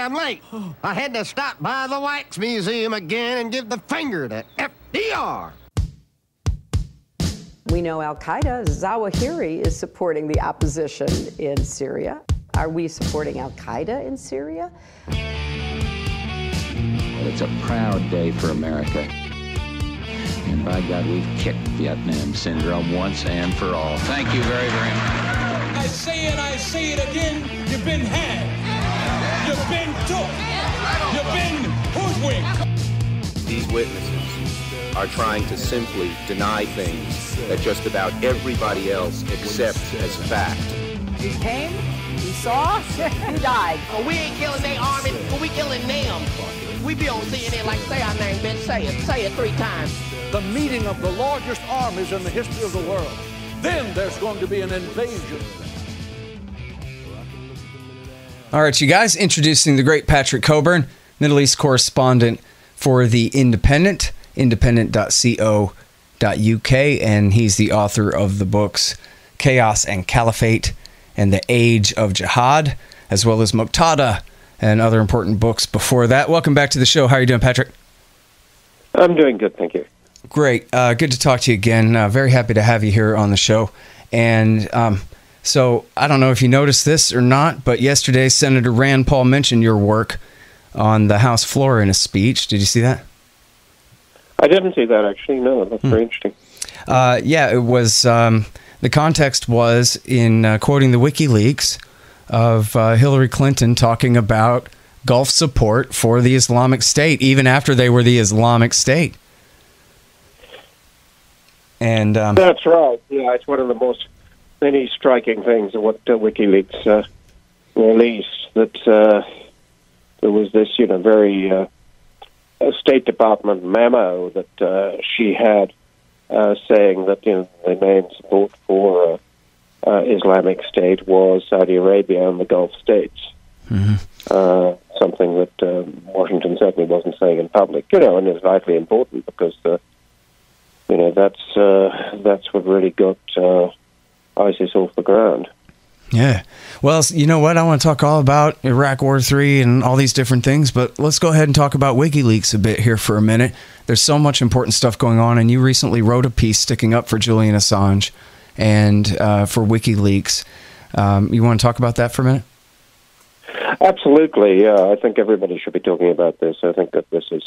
Sorry I'm late. I had to stop by the Wax Museum again and give the finger to FDR. We know Al-Qaeda, Zawahiri, is supporting the opposition in Syria. Are we supporting Al-Qaeda in Syria? It's a proud day for America. And by God, we've kicked Vietnam syndrome once and for all. Thank you very, very much. I say it, I say it again, you've been had. You've been took. You've been hoodwinked. These witnesses are trying to simply deny things that just about everybody else accepts as fact. He came, he saw, he died. Well, we ain't killing their army, but we killing them. We be on CNN like, say our name, bitch, say it 3 times. The meeting of the largest armies in the history of the world. Then there's going to be an invasion. All right, you guys, introducing the great Patrick Cockburn, Middle East correspondent for The Independent, independent.co.uk, and he's the author of the books Chaos and Caliphate and The Age of Jihad, as well as Muqtada and other important books before that. Welcome back to the show. How are you doing, Patrick? I'm doing good, thank you. Great. Good to talk to you again. Very happy to have you here on the show. And so I don't know if you noticed this or not, but yesterday Senator Rand Paul mentioned your work on the House floor in a speech. Did you see that? I didn't see that, actually. No, that's very interesting. Yeah, it was... the context was in quoting the WikiLeaks of Hillary Clinton talking about Gulf support for the Islamic State, even after they were the Islamic State. And that's right. Yeah, it's one of the most many striking things of what WikiLeaks released, that there was this, you know, very State Department memo that she had saying that, you know, the main support for Islamic State was Saudi Arabia and the Gulf states. Mm-hmm. Something that Washington certainly wasn't saying in public, you know, and is vitally important because, you know, that's what really got ISIS off the ground. Yeah. Well, you know what? I want to talk all about Iraq War 3 and all these different things, but let's go ahead and talk about WikiLeaks a bit here for a minute. There's so much important stuff going on, and you recently wrote a piece sticking up for Julian Assange and for WikiLeaks. You want to talk about that for a minute? Absolutely, yeah. I think everybody should be talking about this. I think that this is,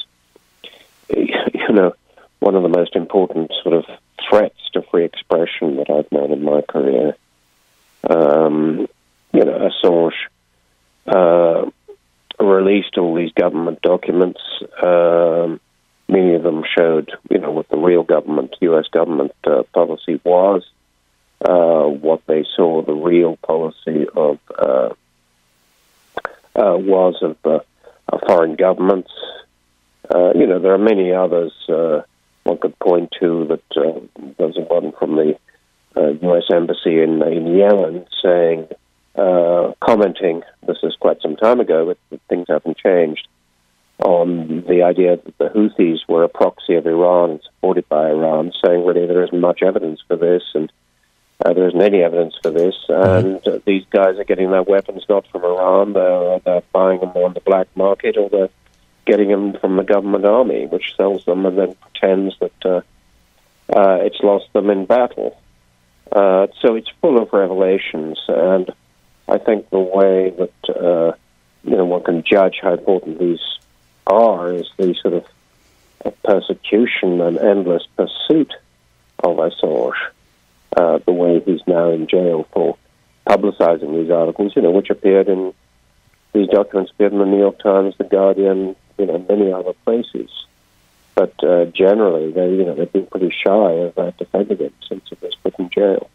you know, one of the most important sort of threats to free expression that I've known in my career. You know, Assange released all these government documents. Many of them showed, you know, what the real government, U.S. government policy was, what they saw the real policy of was of foreign governments. You know, there are many others one could point to. That there's one from the U.S. Embassy in Yemen saying, commenting, this is quite some time ago, but things haven't changed, on the idea that the Houthis were a proxy of Iran and supported by Iran, saying really there isn't much evidence for this, and there isn't any evidence for this, and these guys are getting their weapons not from Iran, they're buying them on the black market, or they're getting them from the government army, which sells them and then pretends that it's lost them in battle. So it's full of revelations, and I think the way that you know, one can judge how important these are is the sort of persecution and endless pursuit of Assange. The way he's now in jail for publicizing these articles, you know, which appeared in these documents appeared in the New York Times, the Guardian, you know, many other places. But generally, they've been pretty shy of defending him since he was put in jail.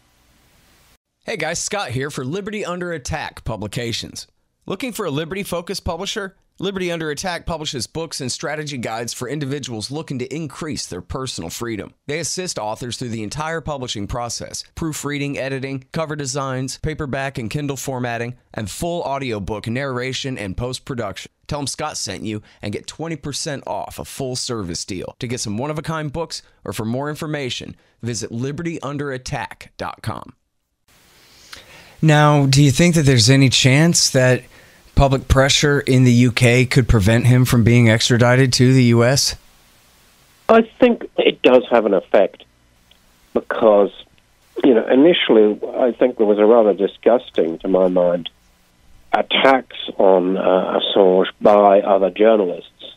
Hey guys, Scott here for Liberty Under Attack Publications. Looking for a liberty-focused publisher? Liberty Under Attack publishes books and strategy guides for individuals looking to increase their personal freedom. They assist authors through the entire publishing process, proofreading, editing, cover designs, paperback and Kindle formatting, and full audiobook narration and post-production. Tell them Scott sent you and get 20% off a full-service deal. To get some one-of-a-kind books or for more information, visit libertyunderattack.com. Now, do you think that there's any chance that public pressure in the UK could prevent him from being extradited to the US? I think it does have an effect because, you know, initially I think there was a rather disgusting, to my mind, attacks on Assange by other journalists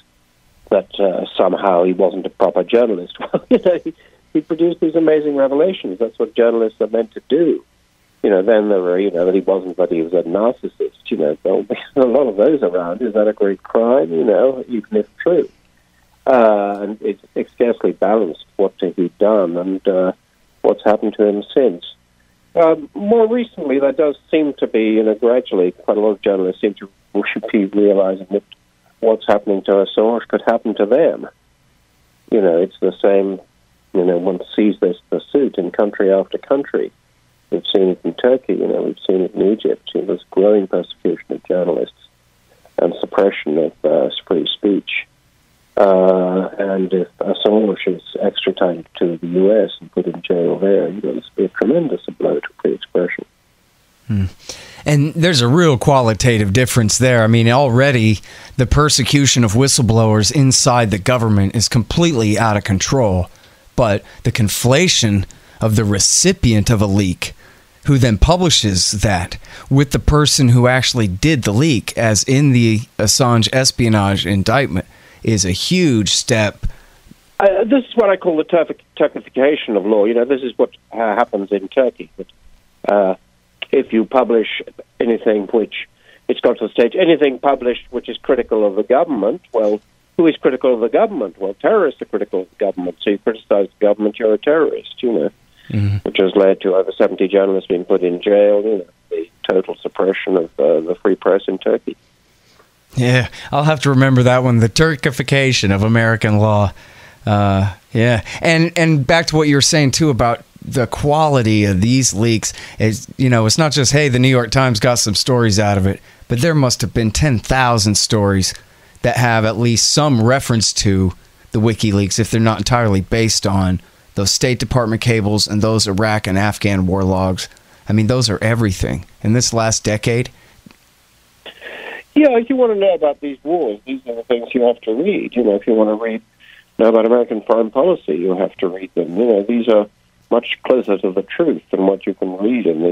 that somehow he wasn't a proper journalist. Well, you know, he produced these amazing revelations. That's what journalists are meant to do. You know, then there were, you know, that he wasn't, but he was a narcissist. You know, there'll be a lot of those around. Is that a great crime? You know, even if true. And it's scarcely balanced what he'd done and what's happened to him since. More recently, there does seem to be, you know, gradually quite a lot of journalists seem to be realizing that what's happening to Assange could happen to them. You know, it's the same, you know, one sees this pursuit in country after country. We've seen it in Turkey, you know, we've seen it in Egypt. It was growing persecution of journalists and suppression of free speech. And if Assange is extradited to the US and put in jail there, you know, it's be a tremendous blow to free expression. Hmm. And there's a real qualitative difference there. I mean, already the persecution of whistleblowers inside the government is completely out of control. But the conflation of the recipient of a leak, who then publishes that, with the person who actually did the leak, as in the Assange espionage indictment, is a huge step. This is what I call the Turkification of law. You know, this is what happens in Turkey. If you publish anything which, it's got to the stage, anything published which is critical of the government, well, who is critical of the government? Well, terrorists are critical of the government. So you criticize the government, you're a terrorist, you know, which has led to over 70 journalists being put in jail, you know, the total suppression of the free press in Turkey. Yeah, I'll have to remember that one, the Turkification of American law. Yeah, and back to what you were saying, too, about the quality of these leaks. Is, you know, it's not just, hey, the New York Times got some stories out of it, but there must have been 10,000 stories that have at least some reference to the WikiLeaks, if they're not entirely based on those State Department cables and those Iraq and Afghan war logs. I mean, those are everything. In this last decade... Yeah, if you want to know about these wars, these are the things you have to read. You know, if you want to know about American foreign policy, you have to read them. You know, these are much closer to the truth than what you can read in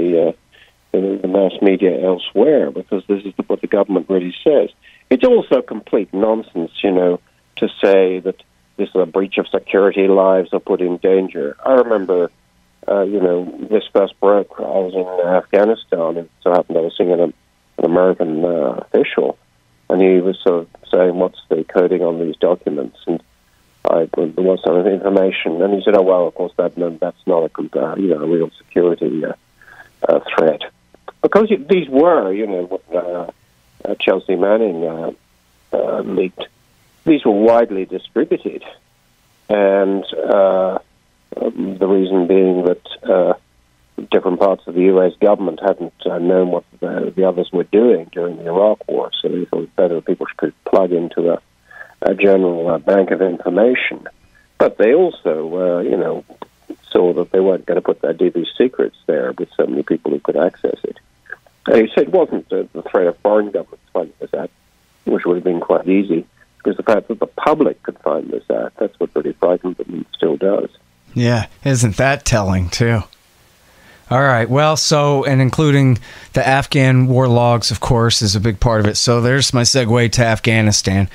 the mass media elsewhere, because this is what the government really says. It's also complete nonsense, you know, to say that this is a breach of security, lives are put in danger. I remember, you know, this first broke. I was in Afghanistan, and so happened I was seeing an American official, and he was sort of saying, what's the coding on these documents? And there was some information, and he said, oh, well, of course, that's not a you know, a real security threat. Because these were, you know, what Chelsea Manning leaked, these were widely distributed, and the reason being that different parts of the U.S. government hadn't known what the others were doing during the Iraq war, so they thought better that people could plug into a general bank of information. But they also, you know, saw that they weren't going to put their deepest secrets there with so many people who could access it. And he said it wasn't the threat of foreign governments finding this out, which would have been quite easy, because the fact that the public could find this out, that's what really frightened them, and still does. Yeah, isn't that telling, too? All right. Well, so, and including the Afghan war logs, of course, is a big part of it. So there's my segue to Afghanistan.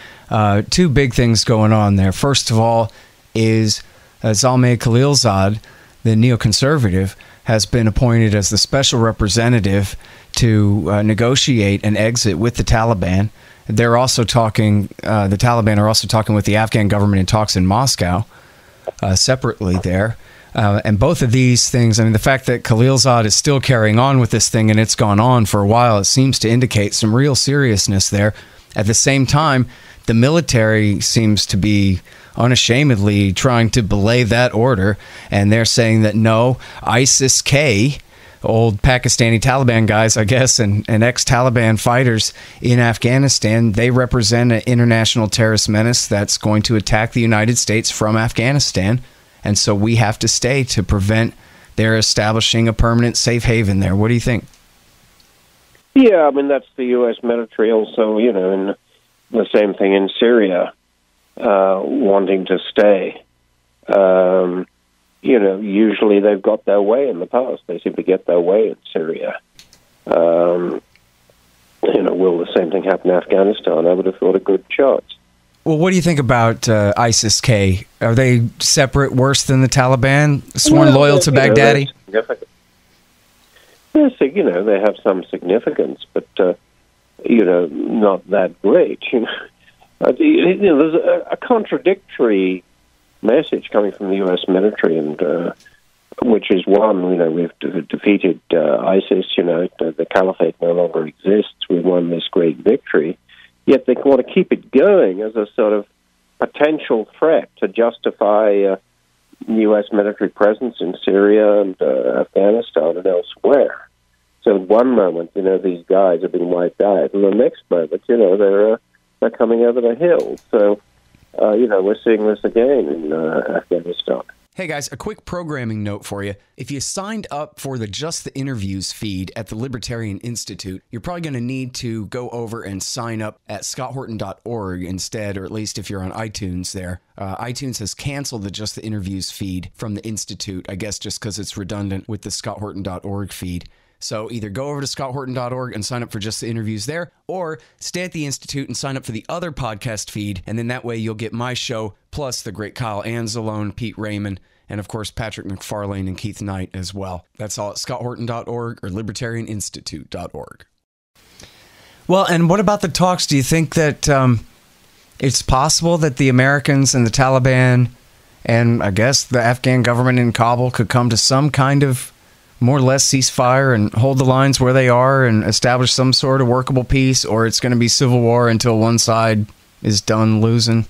Two big things going on there. First of all is Zalmay Khalilzad, the neoconservative, has been appointed as the special representative to negotiate an exit with the Taliban. They're also talking, the Taliban are also talking with the Afghan government in talks in Moscow separately there. And both of these things, I mean, the fact that Khalilzad is still carrying on with this thing and it's gone on for a while, it seems to indicate some real seriousness there. At the same time, the military seems to be unashamedly trying to belay that order. And they're saying that, no, ISIS-K, old Pakistani Taliban guys, I guess, and ex-Taliban fighters in Afghanistan, they represent an international terrorist menace that's going to attack the United States from Afghanistan. And so we have to stay to prevent their establishing a permanent safe haven there. What do you think? Yeah, I mean, that's the U.S. military also, you know, and the same thing in Syria, wanting to stay. You know, usually they've got their way in the past. They seem to get their way in Syria. You know, will the same thing happen in Afghanistan? I would have thought a good chance. Well, what do you think about ISIS-K? Are they separate, worse than the Taliban? Sworn loyal to Baghdadi? Yes, you know, they have some significance, but, you know, not that great. You know, there's a contradictory message coming from the U.S. military, and which is one, you know, we've defeated ISIS, you know, the caliphate no longer exists, we won this great victory. Yet they want to keep it going as a sort of potential threat to justify U.S. military presence in Syria and Afghanistan and elsewhere. So in one moment, you know, these guys have been wiped out, and the next moment, you know, they're coming over the hill. So, you know, we're seeing this again in Afghanistan. Hey guys, a quick programming note for you. If you signed up for the Just the Interviews feed at the Libertarian Institute, you're probably going to need to go over and sign up at scotthorton.org instead, or at least if you're on iTunes there. iTunes has canceled the Just the Interviews feed from the Institute, I guess just because it's redundant with the scotthorton.org feed. So either go over to scotthorton.org and sign up for Just the Interviews there, or stay at the Institute and sign up for the other podcast feed, and then that way you'll get my show, plus the great Kyle Anzalone, Pete Raymond, and of course Patrick McFarlane and Keith Knight as well. That's all at scotthorton.org or libertarianinstitute.org. Well, and what about the talks? Do you think that it's possible that the Americans and the Taliban and I guess the Afghan government in Kabul could come to some kind of more or less ceasefire and hold the lines where they are and establish some sort of workable peace, or it's going to be civil war until one side is done losing?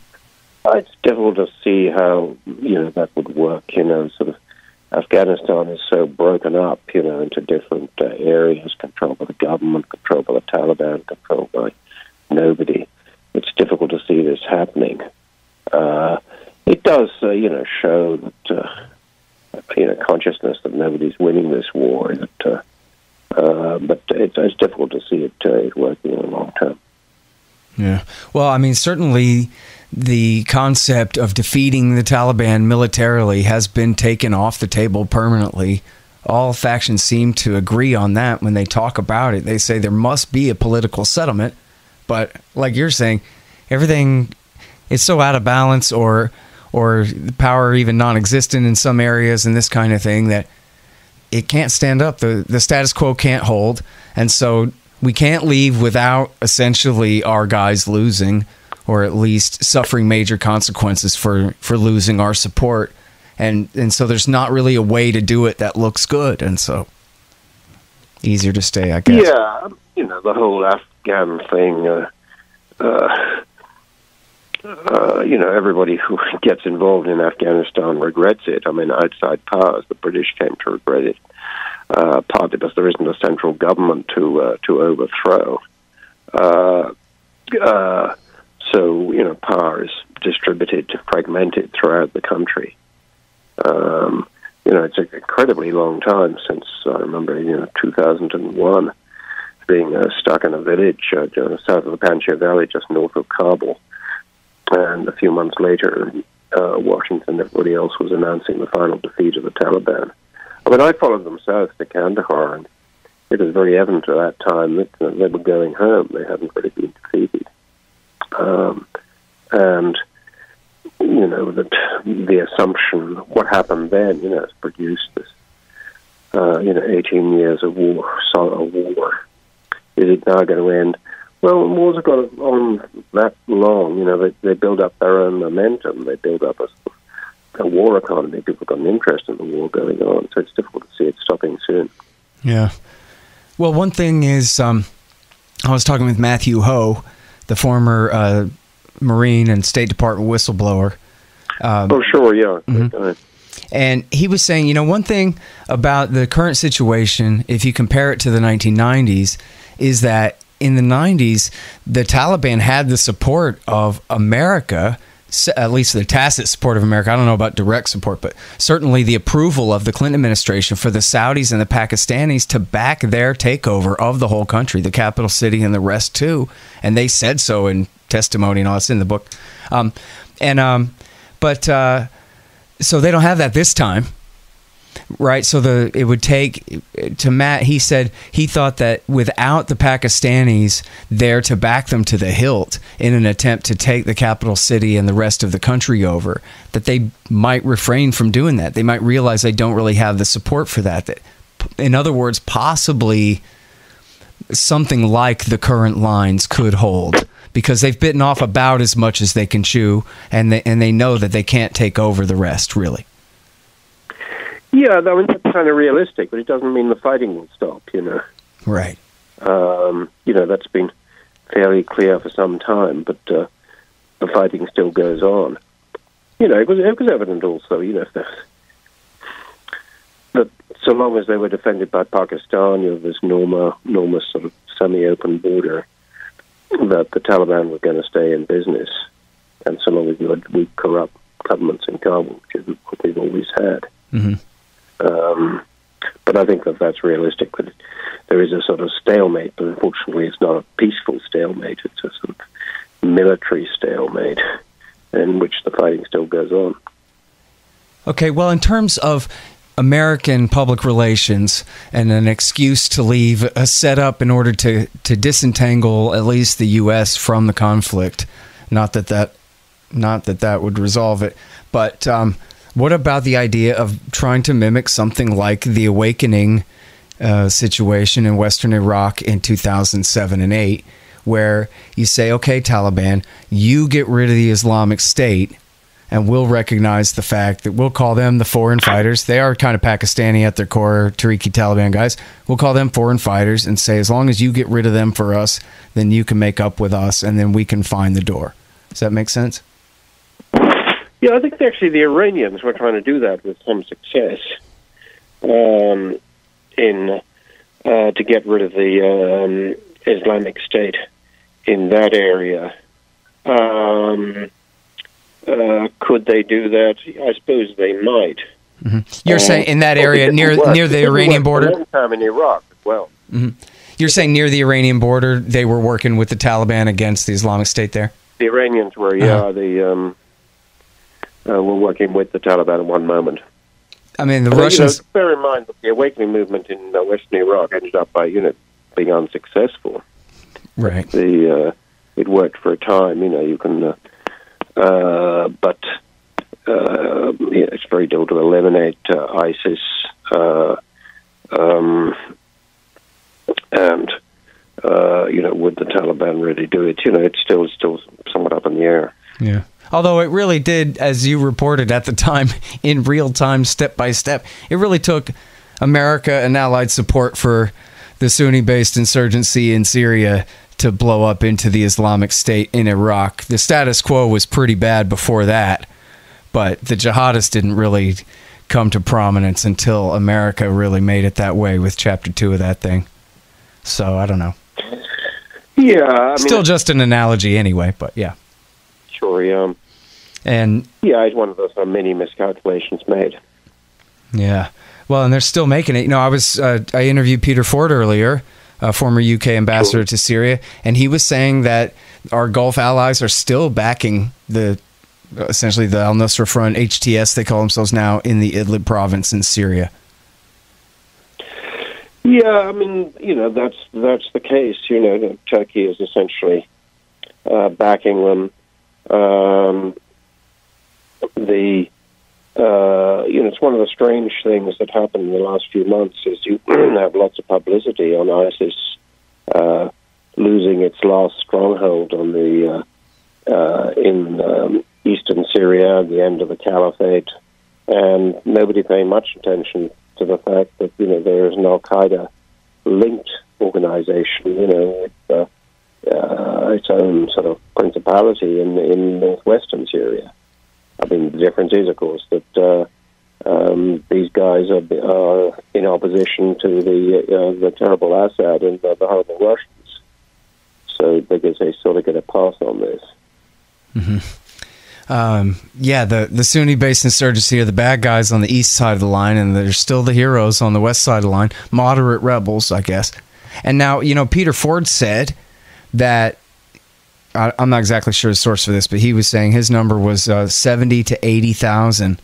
It's difficult to see how, you know, that would work. You know, sort of Afghanistan is so broken up, you know, into different areas, controlled by the government, controlled by the Taliban, controlled by nobody. It's difficult to see this happening. It does, you know, show that you know, consciousness that nobody's winning this war, that, but it's difficult to see it working in the long term. Yeah. Well, I mean, certainly the concept of defeating the Taliban militarily has been taken off the table permanently. All factions seem to agree on that when they talk about it. They say there must be a political settlement, but like you're saying, everything is so out of balance or power even non-existent in some areas and this kind of thing, that it can't stand up. The status quo can't hold. And so we can't leave without essentially our guys losing, or at least suffering major consequences for losing our support. And so there's not really a way to do it that looks good. And so easier to stay, I guess. Yeah, you know, the whole Afghan thing, you know, everybody who gets involved in Afghanistan regrets it. I mean, outside powers, the British came to regret it, partly because there isn't a central government to overthrow. So, you know, power is distributed, fragmented throughout the country. You know, it's an incredibly long time since I remember, you know, 2001, being stuck in a village south of the Panjshir Valley, just north of Kabul. And a few months later, Washington, everybody else was announcing the final defeat of the Taliban. I mean, I followed them south to Kandahar, and it was very evident at that time that they were going home. They hadn't really been defeated. And, you know, that the assumption, what happened then, you know, has produced this, you know, 18 years of war, solid war. Is it now going to end? Well, wars have gone on that long. You know, they build up their own momentum. They build up a war economy. People got an interest in the war going on, so it's difficult to see it stopping soon. Yeah. Well, one thing is, I was talking with Matthew Ho, the former Marine and State Department whistleblower. Oh, sure, yeah. Mm-hmm. And he was saying, you know, one thing about the current situation, if you compare it to the 1990s, is that in the 90s, the Taliban had the support of America, at least the tacit support of America. I don't know about direct support, but certainly the approval of the Clinton administration for the Saudis and the Pakistanis to back their takeover of the whole country, the capital city and the rest too. And they said so in testimony and all. It's in the book. So they don't have that this time. Right, so it would take to Matt. He said he thought that without the Pakistanis there to back them to the hilt in an attempt to take the capital city and the rest of the country over, that they might refrain from doing that. They might realize they don't really have the support for that. That, in other words, possibly something like the current lines could hold, because they've bitten off about as much as they can chew, and they know that they can't take over the rest really. Yeah, I mean, that's kind of realistic, but it doesn't mean the fighting will stop, you know. Right. You know, that's been fairly clear for some time, but the fighting still goes on. You know, it was evident also, you know, that so long as they were defended by Pakistan, you know, this enormous sort of semi-open border, that the Taliban were going to stay in business, and so long as you had weak, corrupt governments in Kabul, which is what they've always had. Mm-hmm. But I think that's realistic. But there is a sort of stalemate, but unfortunately it's not a peaceful stalemate. It's a sort of military stalemate in which the fighting still goes on. Okay, well, in terms of American public relations and an excuse to leave a setup in order to disentangle at least the U.S. from the conflict, not that that would resolve it, but... what about the idea of trying to mimic something like the awakening situation in Western Iraq in 2007 and 8, where you say, okay, Taliban, you get rid of the Islamic State, and we'll recognize the fact that we'll call them the foreign fighters. They are kind of Pakistani at their core, Tariqi Taliban guys. We'll call them foreign fighters and say, as long as you get rid of them for us, then you can make up with us, and then we can find the door. Does that make sense? Yeah, I think actually the Iranians were trying to do that with some success to get rid of the Islamic State in that area. Could they do that? I suppose they might. Mm-hmm. You're saying in that area near the Iranian border? One time in Iraq as well. Mm-hmm. You're saying near the Iranian border they were working with the Taliban against the Islamic State there? The Iranians were, yeah. Uh-huh. We're working with the Taliban at one moment. I mean, the Russians... You know, bear in mind that the awakening movement in Western Iraq ended up by, you know, being unsuccessful. Right. It worked for a time, you know, you can... yeah, it's very difficult to eliminate ISIS you know, would the Taliban really do it? You know, it's still somewhat up in the air. Yeah. Although it really did, as you reported at the time, in real time, step by step, it really took America and Allied support for the Sunni-based insurgency in Syria to blow up into the Islamic State in Iraq. The status quo was pretty bad before that, but the jihadists didn't really come to prominence until America really made it that way with Chapter 2 of that thing. So, I don't know. Yeah. I mean, still just an analogy anyway, but yeah. Sure, yeah. And yeah, it's one of those many miscalculations made. Yeah, well, and they're still making it. You know, I interviewed Peter Ford earlier, former UK ambassador to Syria, and he was saying that our Gulf allies are still backing essentially the Al-Nusra Front, HTS they call themselves now, in the Idlib province in Syria. Yeah, I mean, you know, that's the case. You know, Turkey is essentially backing them. You know, it's one of the strange things that happened in the last few months is you have lots of publicity on ISIS losing its last stronghold on the in eastern Syria, the end of the Caliphate, and nobody paying much attention to the fact that, you know, there is an Al-Qaeda linked organization, you know, with its own sort of principality in northwestern Syria. I mean, the difference is, of course, that these guys are in opposition to the terrible Assad and the horrible Russians. So they sort of get a pass on this. Mm-hmm. The Sunni-based insurgency are the bad guys on the east side of the line, and there's still the heroes on the west side of the line, moderate rebels, I guess. And now, you know, Peter Ford said that, I'm not exactly sure the source for this, but he was saying his number was 70 to 80,000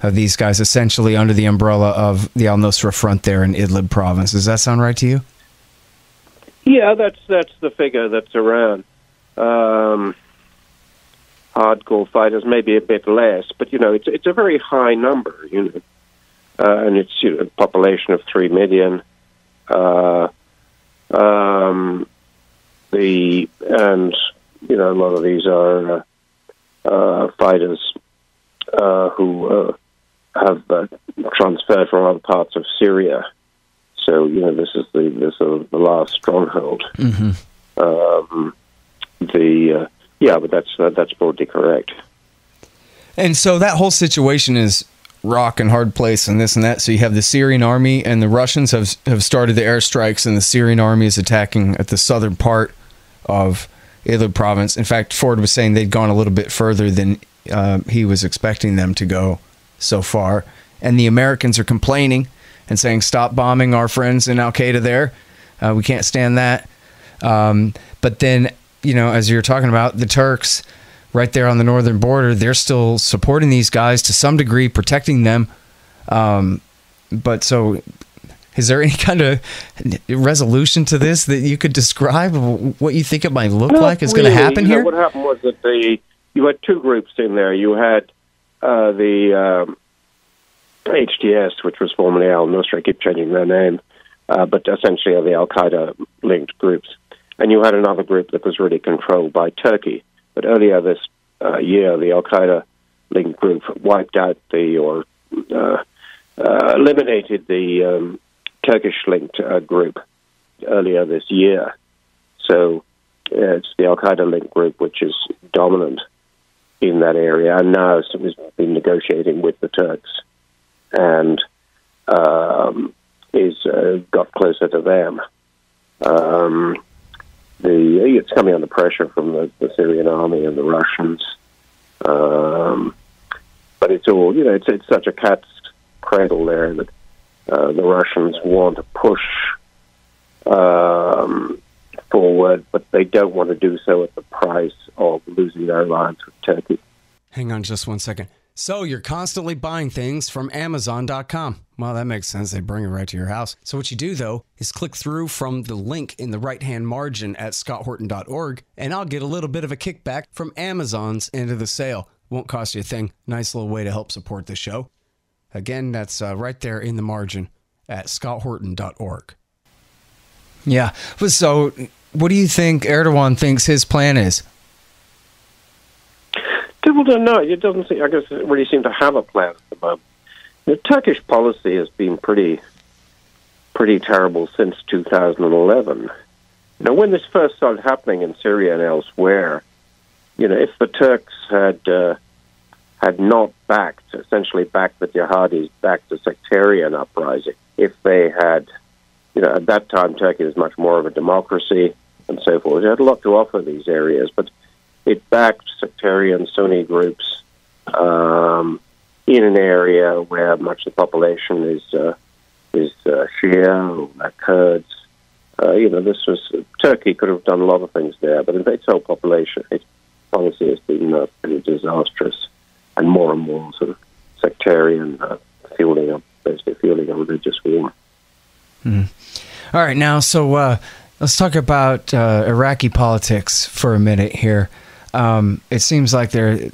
of these guys essentially under the umbrella of the Al-Nusra Front there in Idlib province. Does that sound right to you? Yeah, that's the figure that's around. Hardcore fighters, maybe a bit less, but you know, it's a very high number, you know, and it's a population of 3 million. And you know, a lot of these are fighters who have transferred from other parts of Syria. So you know, this is the last stronghold. Mm-hmm. Yeah, but that's broadly correct. And so that whole situation is rock and hard place and this and that. So you have the Syrian army, and the Russians have started the airstrikes, and the Syrian army is attacking at the southern part of Idlib province. In fact, Ford was saying they'd gone a little bit further than he was expecting them to go so far. And the Americans are complaining and saying, stop bombing our friends in Al-Qaeda there. We can't stand that. But then, you know, as you're talking about, the Turks right there on the northern border, they're still supporting these guys to some degree, protecting them. But so is there any kind of resolution to this that you could describe what you think it might look like is going to happen here? What happened was that you had two groups in there. You had the HTS, which was formerly Al-Nusra, I keep changing their name, but essentially are the Al-Qaeda-linked groups. And you had another group that was really controlled by Turkey. But earlier this year, the Al-Qaeda-linked group wiped out eliminated the Turkish-linked group earlier this year. So it's the Al-Qaeda-linked group which is dominant in that area, and now has been negotiating with the Turks and is got closer to them. It's coming under pressure from the Syrian army and the Russians, but it's all, you know, it's such a cat's cradle there that the Russians want to push forward, but they don't want to do so at the price of losing their alliance with Turkey. Hang on just one second. So you're constantly buying things from Amazon.com. Well, that makes sense. They bring it right to your house. So what you do, though, is click through from the link in the right-hand margin at scotthorton.org, and I'll get a little bit of a kickback from Amazon's end of the sale. Won't cost you a thing. Nice little way to help support the show. Again, that's right there in the margin at scotthorton.org. Yeah. So what do you think Erdogan thinks his plan is? People don't know. It doesn't seem, I guess, it really seem to have a plan at the moment. The Turkish policy has been pretty terrible since 2011. Now, when this first started happening in Syria and elsewhere, you know, if the Turks had not essentially backed the jihadis, backed the sectarian uprising, if they had, you know, at that time Turkey was much more of a democracy and so forth. It had a lot to offer these areas, but it backed sectarian Sunni groups in an area where much of the population is Shia or Kurds. You know, Turkey could have done a lot of things there, but its whole population, its policy has been pretty disastrous, and more sort of sectarian, basically fueling a religious war. Mm. All right, now, so let's talk about Iraqi politics for a minute here. It seems like the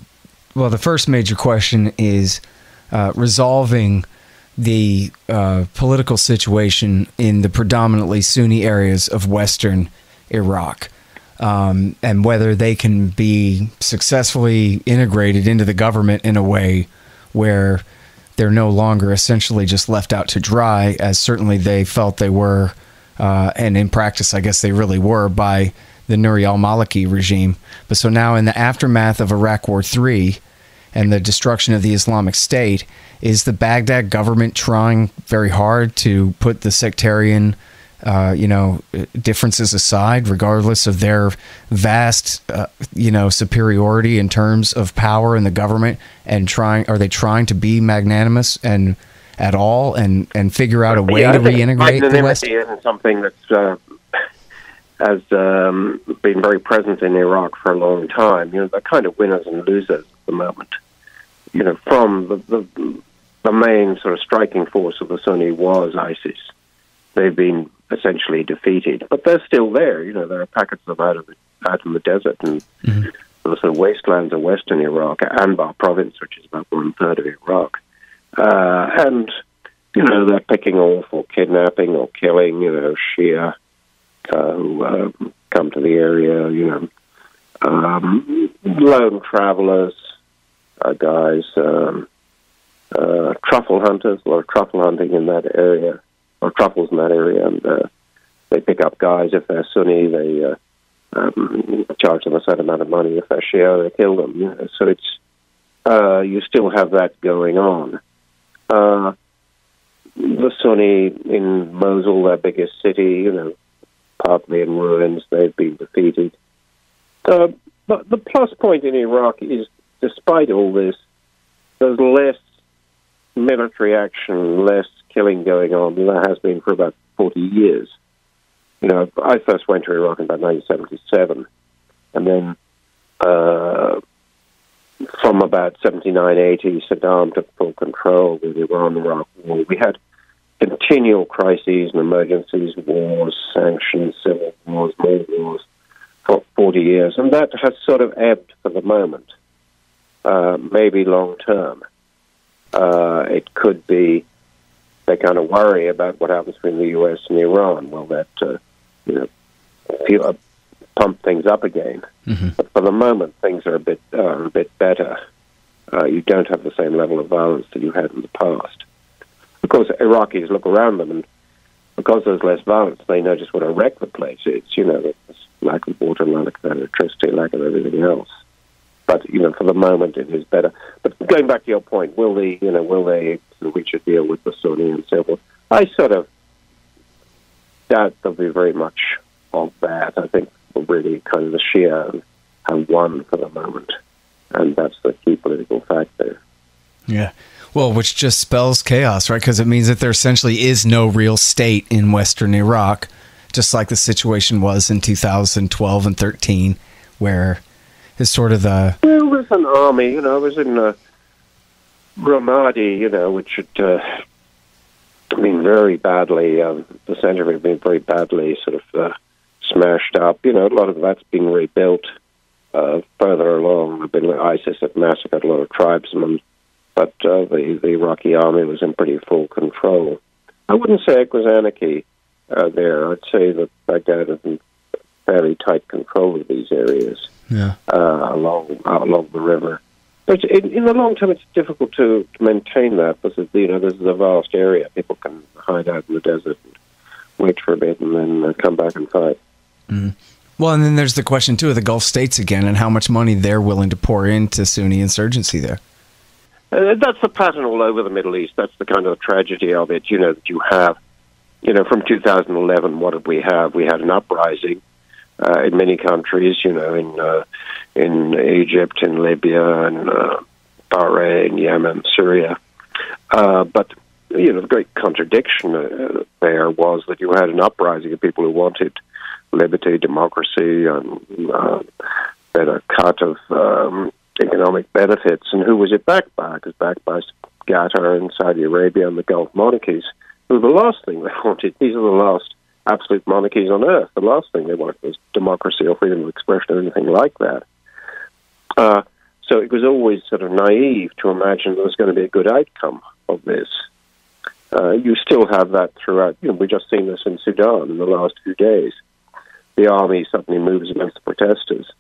first major question is resolving the political situation in the predominantly Sunni areas of Western Iraq, and whether they can be successfully integrated into the government in a way where they're no longer essentially just left out to dry, as certainly they felt they were, and in practice, I guess they really were, by the Nouri al-Maliki regime. But so now in the aftermath of Iraq War III and the destruction of the Islamic State, is the Baghdad government trying very hard to put the sectarian differences aside, regardless of their vast, superiority in terms of power in the government, and are they trying to be magnanimous and at all and figure out a way to reintegrate the West? Isn't something that's has been very present in Iraq for a long time. You know, they're kind of winners and losers at the moment. You know, from the main sort of striking force of the Sunni was ISIS. They've been essentially defeated, but they're still there. You know, there are packets of out in the desert and the sort of wastelands of Western Iraq, Anbar province, which is about 1/3 of Iraq. And, you know, they're picking off or kidnapping or killing, you know, Shia who come to the area, you know, lone travelers, guys, truffle hunters, a lot of truffle hunting in that area, or truffles in that area, and they pick up guys. If they're Sunni, they charge them a certain amount of money. If they're Shia, they kill them. You know? So it's, you still have that going on. The Sunni in Mosul, their biggest city, you know, partly in ruins, they've been defeated. But the plus point in Iraq is, despite all this, there's less military action, less killing going on than there has been for about 40 years. You know, I first went to Iraq in about 1977, and then from about 79-80, Saddam took full control with the Iran-Iraq war. We had continual crises and emergencies, wars, sanctions, civil wars, more wars for 40 years, and that has sort of ebbed for the moment. Maybe long term, it could be they kind of worry about what happens between the U.S. and Iran. Well, that pump things up again. But for the moment, things are a bit better. You don't have the same level of violence that you had in the past. Of course, Iraqis look around them, and because there's less violence, they notice what a wreck the place is. You know, lack of water, lack of electricity, lack of everything else. But, you know, for the moment, it is better. But going back to your point, will they reach a deal with the Sunni and so forth? I sort of doubt there'll be very much of that. I think really kind of the Shia have won for the moment, and that's the key political fact there. Yeah. Well, which just spells chaos, right? Because it means that there essentially is no real state in Western Iraq, just like the situation was in 2012 and 13, where... Well, there's an army, you know. I was in Ramadi, you know, which had been very badly, the center of it had been very badly sort of smashed up. You know, a lot of that's been rebuilt further along. ISIS had massacred a lot of tribesmen, but the Iraqi army was in pretty full control. I wouldn't say it was anarchy there. I'd say that Baghdad had been fairly tight control of these areas. Yeah. Along the river. But in the long term, it's difficult to maintain that because, you know, this is a vast area. People can hide out in the desert and wait for a bit and then come back and fight. Mm. Well, and then there's the question, too, of the Gulf states again and how much money they're willing to pour into Sunni insurgency there. That's the pattern all over the Middle East. That's the kind of tragedy of it, you know, that you have. You know, from 2011, what did we have? We had an uprising. In many countries, you know, in Egypt, in Libya, in Bahrain, Yemen, Syria. But, you know, the great contradiction there was that you had an uprising of people who wanted liberty, democracy, and better cut of economic benefits. And who was it backed by? It was backed by Qatar and Saudi Arabia and the Gulf monarchies, who were the last thing they wanted. These are the last absolute monarchies on earth. The last thing they wanted was democracy or freedom of expression or anything like that. So it was always sort of naive to imagine there was going to be a good outcome of this. You still have that throughout. You know, we've just seen this in Sudan in the last few days. The army suddenly moves against the protesters.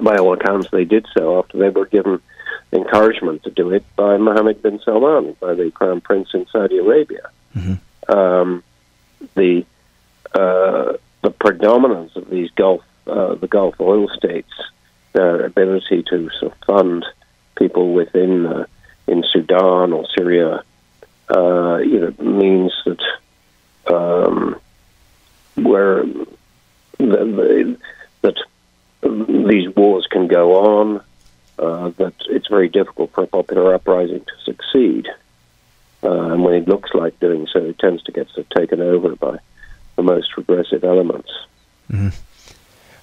By all accounts, they did so after they were given encouragement to do it by Mohammed bin Salman, by the Crown Prince in Saudi Arabia. The predominance of these Gulf oil states, their ability to sort of fund people within in Sudan or Syria, means that wars can go on, that it's very difficult for a popular uprising to succeed. And when it looks like doing so, it tends to get sort of taken over by the most regressive elements. Mm-hmm.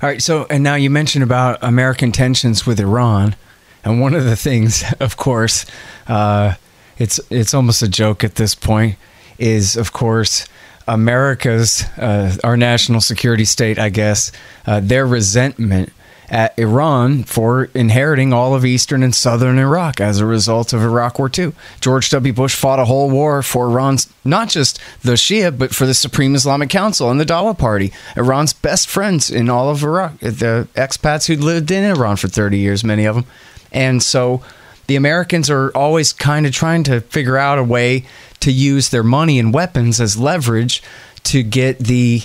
All right, so, and now you mentioned about American tensions with Iran, and one of the things, of course, it's almost a joke at this point, is, of course, America's, our national security state, I guess, their resentment at Iran for inheriting all of eastern and southern Iraq as a result of Iraq War II. George W. Bush fought a whole war for Iran's, not just the Shia, but for the Supreme Islamic Council and the Dawa Party, Iran's best friends in all of Iraq, the expats who'd lived in Iran for 30 years, many of them. And so the Americans are always kind of trying to figure out a way to use their money and weapons as leverage to get the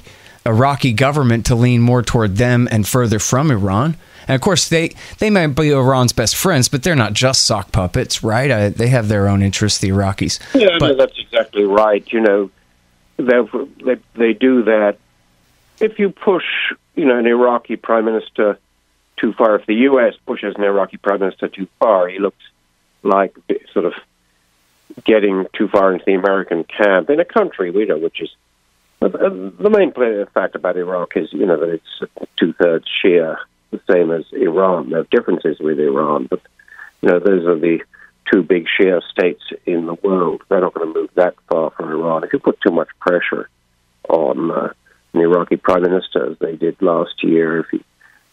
Iraqi government to lean more toward them and further from Iran. And of course, they might be Iran's best friends, but they're not just sock puppets, right? They have their own interests, the Iraqis. Yeah, but, no, that's exactly right. You know, they do that. If you push, you know, an Iraqi prime minister too far, if the U.S. pushes an Iraqi prime minister too far, he looks like sort of getting too far into the American camp in a country, you know, which is... The main fact about Iraq is, you know, that it's two-thirds Shia, the same as Iran. There are differences with Iran, but, you know, those are the two big Shia states in the world. They're not going to move that far from Iran. If you put too much pressure on an Iraqi prime minister, as they did last year, if he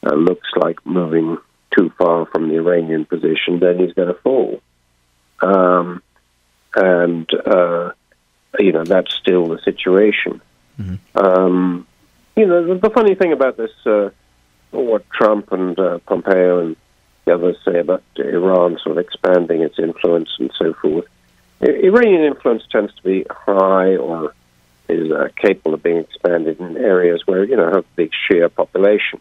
looks like moving too far from the Iranian position, then he's going to fall. You know, that's still the situation. Mm-hmm. You know, the funny thing about this, what Trump and Pompeo and the others say about Iran sort of expanding its influence and so forth, Iranian influence tends to be high or is capable of being expanded in areas where, you know, have a big Shia population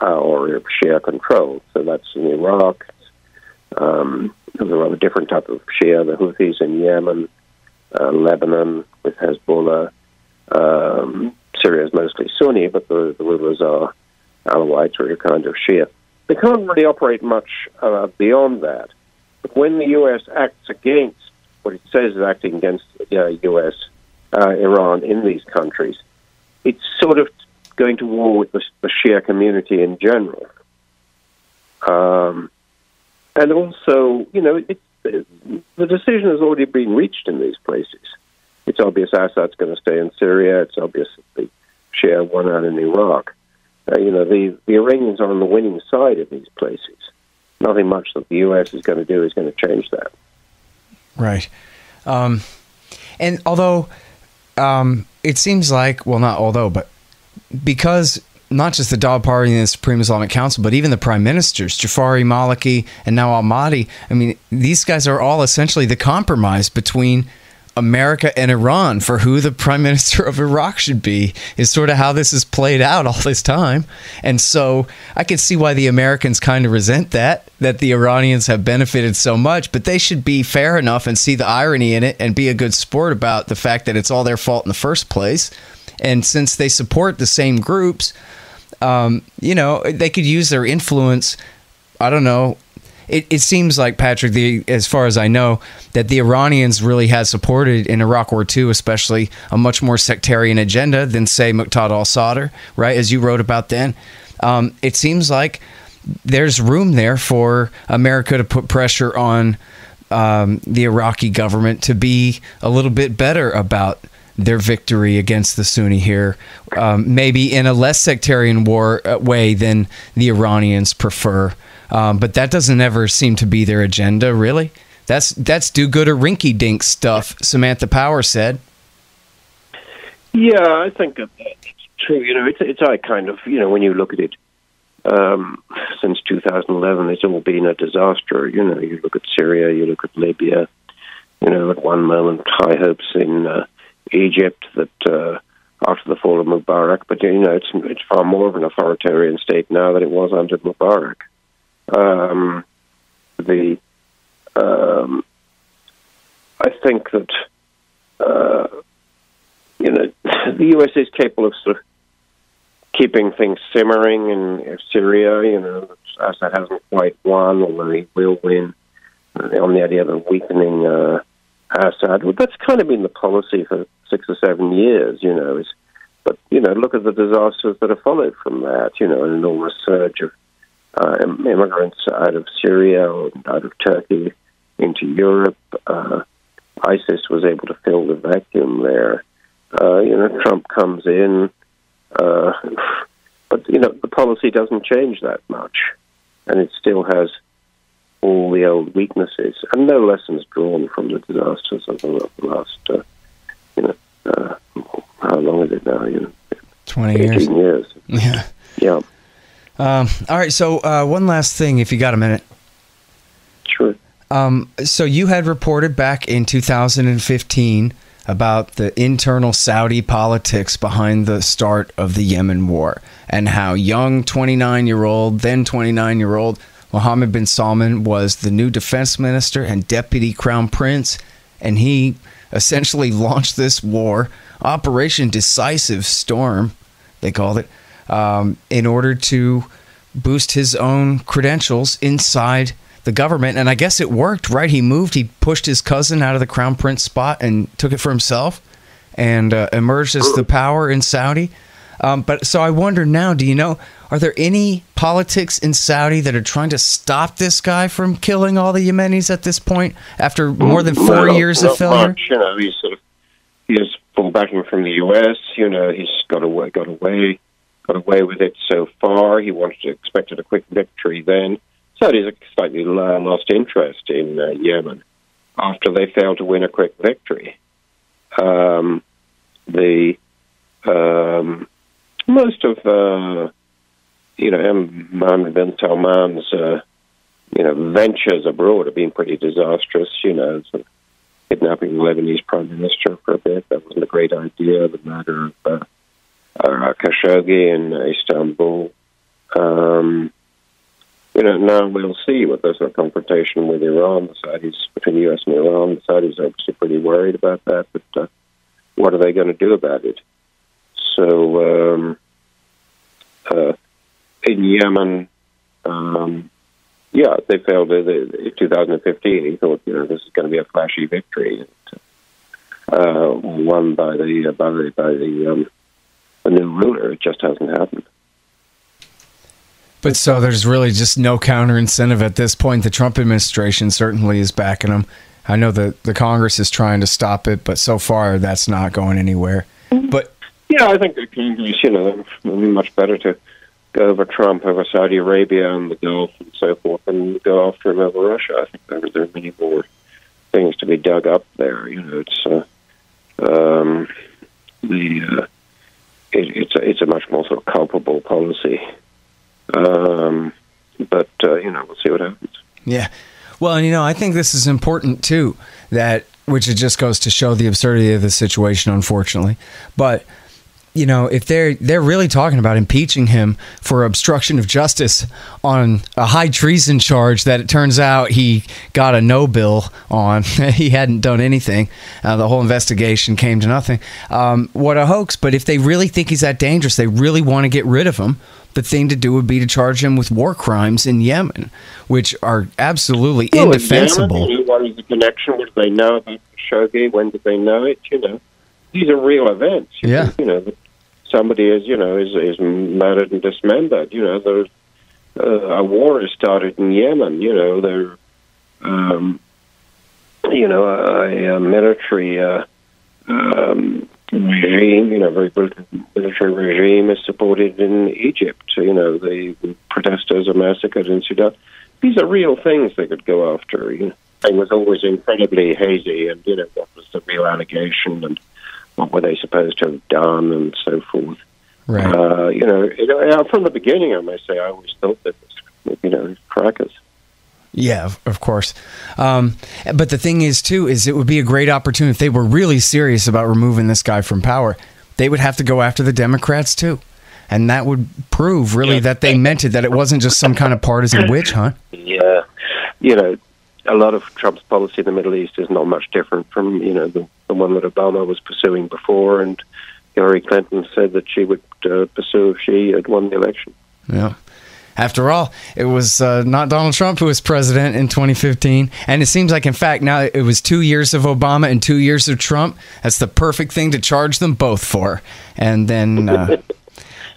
or Shia control. So that's in Iraq. There's a rather different type of Shia, the Houthis in Yemen, Lebanon with Hezbollah. Syria is mostly Sunni, but the rulers are Alawites or a kind of Shia. They can't really operate much beyond that. But when the U.S. acts against what it says is acting against Iran in these countries, it's sort of going to war with the Shia community in general. And also, you know, the decision has already been reached in these places. It's obvious Assad's going to stay in Syria. It's obvious that the Shia won out in Iraq. You know, the Iranians are on the winning side of these places. Nothing much that the U.S. is going to do is going to change that. Right. And although it seems like, well, not although, but because not just the Dawa Party and the Supreme Islamic Council, but even the prime ministers, Jafari, Maliki, and now al-Mahdi, I mean, these guys are all essentially the compromise between America and Iran for who the prime minister of Iraq should be, is sort of how this has played out all this time. And so I can see why the Americans kind of resent that the Iranians have benefited so much, but they should be fair enough and see the irony in it and be a good sport about the fact that it's all their fault in the first place. And since they support the same groups, you know, they could use their influence. I don't know. It seems like, Patrick, as far as I know, that the Iranians really had supported in Iraq War II, especially a much more sectarian agenda than, say, Muqtada al-Sadr, right, as you wrote about then. It seems like there's room there for America to put pressure on the Iraqi government to be a little bit better about their victory against the Sunni here, maybe in a less sectarian war way than the Iranians prefer. But that doesn't ever seem to be their agenda, really. That's do-gooder rinky-dink stuff, Samantha Power said. Yeah, I think that's true. You know, it's I kind of, you know, when you look at it, since 2011, it's all been a disaster. You know, you look at Syria, you look at Libya, you know, at one moment, high hopes in Egypt that after the fall of Mubarak, but, you know, it's far more of an authoritarian state now than it was under Mubarak. I think that you know, the U.S. is capable of sort of keeping things simmering in Syria. You know, Assad hasn't quite won, although he will win, on the idea of weakening Assad. Well, that's kind of been the policy for 6 or 7 years, you know. But, you know, look at the disasters that have followed from that, you know, an enormous surge of immigrants out of Syria or out of Turkey into Europe. ISIS was able to fill the vacuum there. You know, Trump comes in, but, you know, the policy doesn't change that much, and it still has all the old weaknesses, and no lessons drawn from the disasters of the last, you know, how long is it now? You know, 18 years. Yeah. Yeah. All right, so one last thing, if you got a minute. Sure. So you had reported back in 2015 about the internal Saudi politics behind the start of the Yemen war and how young 29-year-old, then 29-year-old Mohammed bin Salman was the new defense minister and deputy crown prince, and he essentially launched this war, Operation Decisive Storm, they called it, in order to boost his own credentials inside the government. And I guess it worked, right? He moved, he pushed his cousin out of the crown prince spot and took it for himself and emerged as the power in Saudi. But so I wonder now, do you know, are there any politics in Saudi that are trying to stop this guy from killing all the Yemenis at this point after more than four years of failure? Much, you know, he's pulled back from the U.S. You know, he's got away with it so far. He expected a quick victory then. Saudis slightly lost interest in Yemen after they failed to win a quick victory. Most of you know, Mohammed bin Salman's you know, ventures abroad have been pretty disastrous. You know, sort of kidnapping the Lebanese prime minister for a bit, that wasn't a great idea. The murder of Khashoggi in Istanbul. You know, now we'll see with this confrontation with Iran. The Saudis, between the U.S. and Iran, the Saudis are obviously pretty worried about that. But what are they going to do about it? So in Yemen, yeah, they failed in 2015. He thought, you know, this is going to be a flashy victory, won by the new ruler. It just hasn't happened. But so there's really just no counter incentive at this point. The Trump administration certainly is backing them. I know that the Congress is trying to stop it, but so far that's not going anywhere. But yeah, I think the Congress, you know, it would be much better to go over Trump over Saudi Arabia and the Gulf and so forth, and go after him over Russia. I think there are many more things to be dug up there. You know, it's it's a much more sort of culpable policy. But, you know, we'll see what happens. Yeah. Well, you know, I think this is important, too, which it just goes to show the absurdity of the situation, unfortunately. But, you know, if they're really talking about impeaching him for obstruction of justice on a high treason charge that it turns out he got a no bill on, he hadn't done anything. The whole investigation came to nothing. What a hoax. But if they really think he's that dangerous, they really want to get rid of him. The thing to do would be to charge him with war crimes in Yemen, which are absolutely indefensible. Yemen, what is the connection? What do they know about Khashoggi? When did they know it? You know, these are real events. Yeah. You know, somebody is murdered and dismembered. You know, there's a war has started in Yemen. You know, there, you know, a military regime, you know, very brutal military regime is supported in Egypt. You know, the protesters are massacred in Sudan. These are real things they could go after. You know, it was always incredibly hazy, and you know, what was the real allegation, and what were they supposed to have done, and so forth. Right. You know, from the beginning, I may say, I always thought that was, you know, crackers. Yeah, of course. But the thing is, too, is it would be a great opportunity if they were really serious about removing this guy from power. They would have to go after the Democrats, too. And that would prove, really, that they meant it, that it wasn't just some kind of partisan witch hunt. Yeah. You know, a lot of Trump's policy in the Middle East is not much different from, you know, the one that Obama was pursuing before. And Hillary Clinton said that she would pursue if she had won the election. Yeah. After all, it was not Donald Trump who was president in 2015. And it seems like, in fact, now it was 2 years of Obama and 2 years of Trump. That's the perfect thing to charge them both for. And then,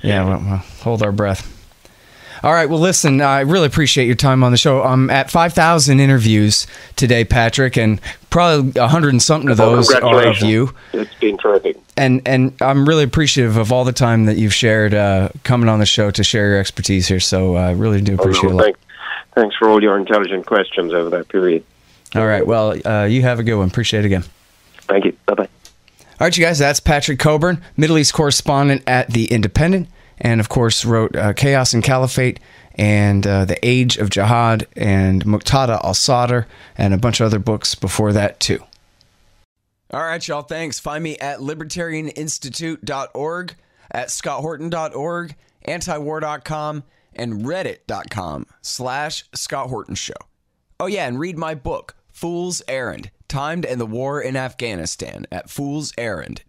yeah, we'll hold our breath. All right. Well, listen, I really appreciate your time on the show. I'm at 5,000 interviews today, Patrick, and probably 100 and something of those are of you. It's been terrific. And I'm really appreciative of all the time that you've shared coming on the show to share your expertise here. So I really do appreciate it. Thanks for all your intelligent questions over that period. All right. Well, you have a good one. Appreciate it again. Thank you. Bye-bye. All right, you guys, that's Patrick Cockburn, Middle East correspondent at The Independent. And, of course, wrote Chaos and Caliphate and The Age of Jihad and Muqtada al-Sadr and a bunch of other books before that, too. All right, y'all. Thanks. Find me at libertarianinstitute.org, at scotthorton.org, antiwar.com, and reddit.com/Scott Horton Show. Oh, yeah, and read my book, Fool's Errand, Time to End the War in Afghanistan, at foolserrand.us.